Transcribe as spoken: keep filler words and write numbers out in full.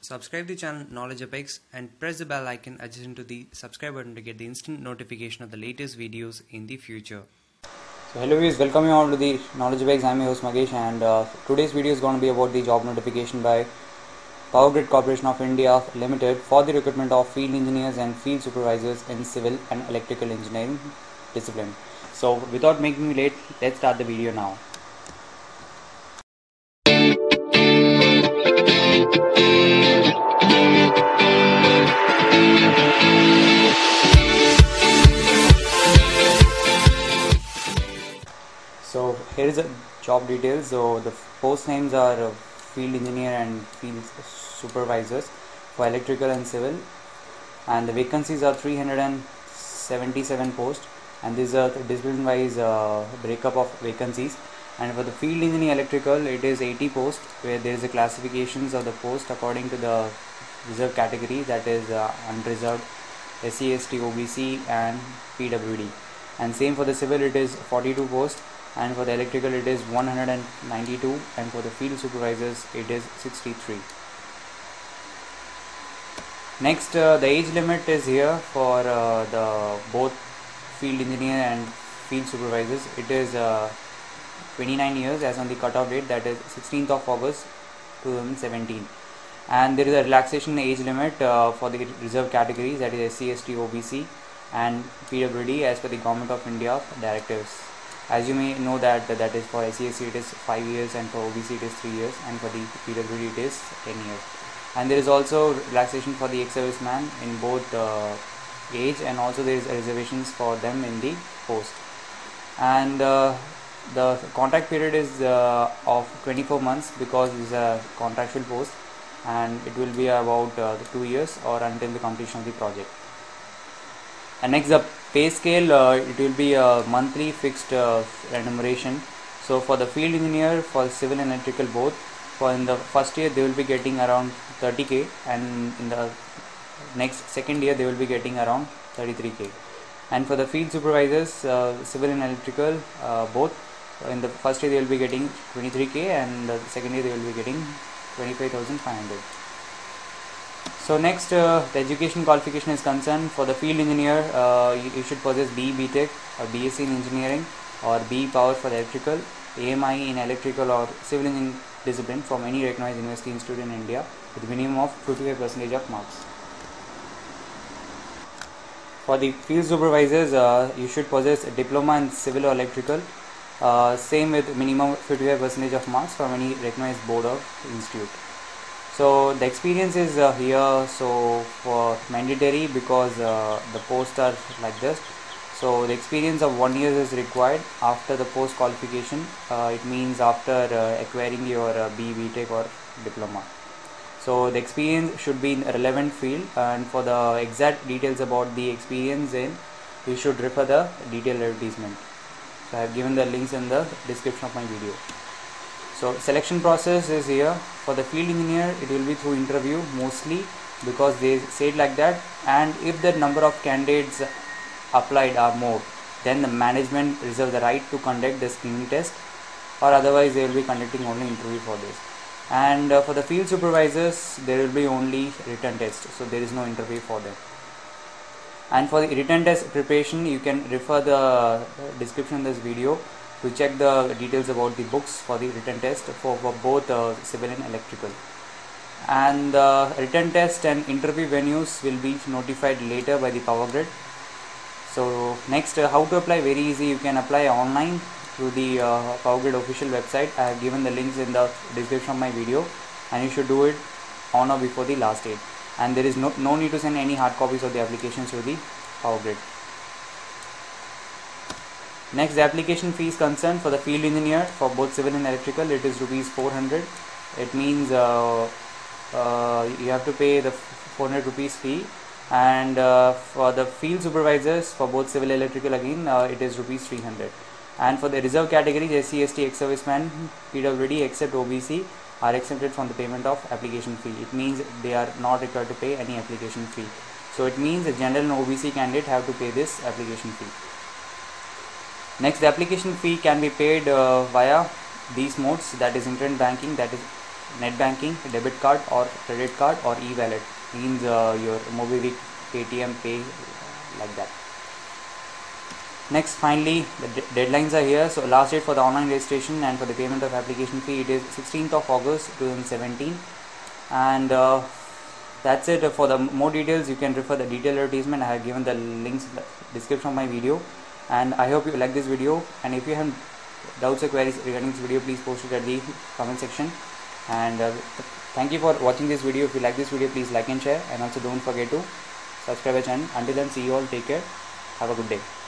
Subscribe the channel Knowledge Apex and press the bell icon adjacent to the subscribe button to get the instant notification of the latest videos in the future. So hello guys, welcome you all to the Knowledge Apex. I am your host Magesh, and uh, today's video is going to be about the job notification by Power Grid Corporation of India Limited for the recruitment of field engineers and field supervisors in civil and electrical engineering discipline. So without making me late, let's start the video now. So here is the job details. So the post names are field engineer and field supervisors for electrical and civil, and the vacancies are three hundred seventy-seven posts, and these are discipline wise uh, breakup of vacancies. And for the field engineer electrical, it is eighty posts where there is a classifications of the post according to the reserved category, that is uh, unreserved, S C S T, O B C and P W D. And same for the civil, it is forty-two posts, and for the electrical it is one hundred ninety-two, and for the field supervisors it is sixty-three. Next, uh, the age limit is here for uh, the both field engineer and field supervisors. It is uh, twenty-nine years as on the cutoff date, that is sixteenth of August two thousand seventeen. And there is a relaxation age limit uh, for the reserved categories, that is S C S T, O B C and P W D, as per the Government of India directives. As you may know that that is for S C S T it is five years, and for O B C it is three years, and for the P W D it is ten years. And there is also relaxation for the ex-serviceman in both uh, age, and also there is reservations for them in the post. And uh, the contract period is uh, of twenty-four months because it is a contractual post, and it will be about uh, two years or until the completion of the project. And next, the pay scale, uh, it will be a monthly fixed uh, remuneration. So for the field engineer, for civil and electrical both, for in the first year they will be getting around thirty K, and in the next second year they will be getting around thirty-three K. And for the field supervisors, uh, civil and electrical uh, both, in the first year they will be getting twenty-three K, and the second year they will be getting twenty-five thousand five hundred. So next, uh, the education qualification is concerned. For the field engineer, uh, you, you should possess B E B Tech or B S c in engineering, or B E Power for electrical, A M I in electrical or civil engineering discipline from any recognized university institute in India, with minimum of fifty-five percent of marks. For the field supervisors, uh, you should possess a diploma in civil or electrical, uh, same with minimum fifty-five percent of marks from any recognized board or institute. So the experience is uh, here, so for mandatory, because uh, the posts are like this. So the experience of one year is required after the post qualification. Uh, it means after uh, acquiring your uh, B E, B Tech or diploma. So the experience should be in a relevant field, and for the exact details about the experience in, you should refer the detailed advertisement. So I have given the links in the description of my video. So selection process is here. For the field engineer, it will be through interview mostly, because they say it like that. And if the number of candidates applied are more, then the management reserves the right to conduct the screening test, or otherwise they will be conducting only interview for this. And uh, for the field supervisors, there will be only written test, so there is no interview for them. And for the written test preparation, you can refer the description in this video to check the details about the books for the written test for, for both uh, civil and electrical. And uh, written test and interview venues will be notified later by the Power Grid. So next, uh, how to apply? Very easy. You can apply online through the uh, Power Grid official website. I have given the links in the description of my video, and you should do it on or before the last date. And there is no, no need to send any hard copies of the applications to the Power Grid. Next, the application fee is concerned. For the field engineer, for both civil and electrical, it is rupees four hundred. It means uh, uh, you have to pay the four hundred rupees fee. And uh, for the field supervisors, for both civil and electrical, again uh, it is rupees three hundred. And for the reserve category, the S C S T, ex-serviceman, P W D except O B C are exempted from the payment of application fee. It means they are not required to pay any application fee. So it means the general and O B C candidate have to pay this application fee. Next, the application fee can be paid uh, via these modes, that is internet banking, that is net banking, debit card or credit card or e-wallet, means uh, your MobiWik, Paytm Pay, like that. Next, finally, the de deadlines are here. So last date for the online registration and for the payment of application fee, it is sixteenth of August two thousand seventeen. And uh, that's it. For the more details, you can refer the detailed advertisement. I have given the links in the description of my video. And I hope you like this video. And if you have doubts or queries regarding this video, please post it at the comment section. And uh, thank you for watching this video. If you like this video, please like and share. And also don't forget to subscribe our channel. Until then, see you all. Take care. Have a good day.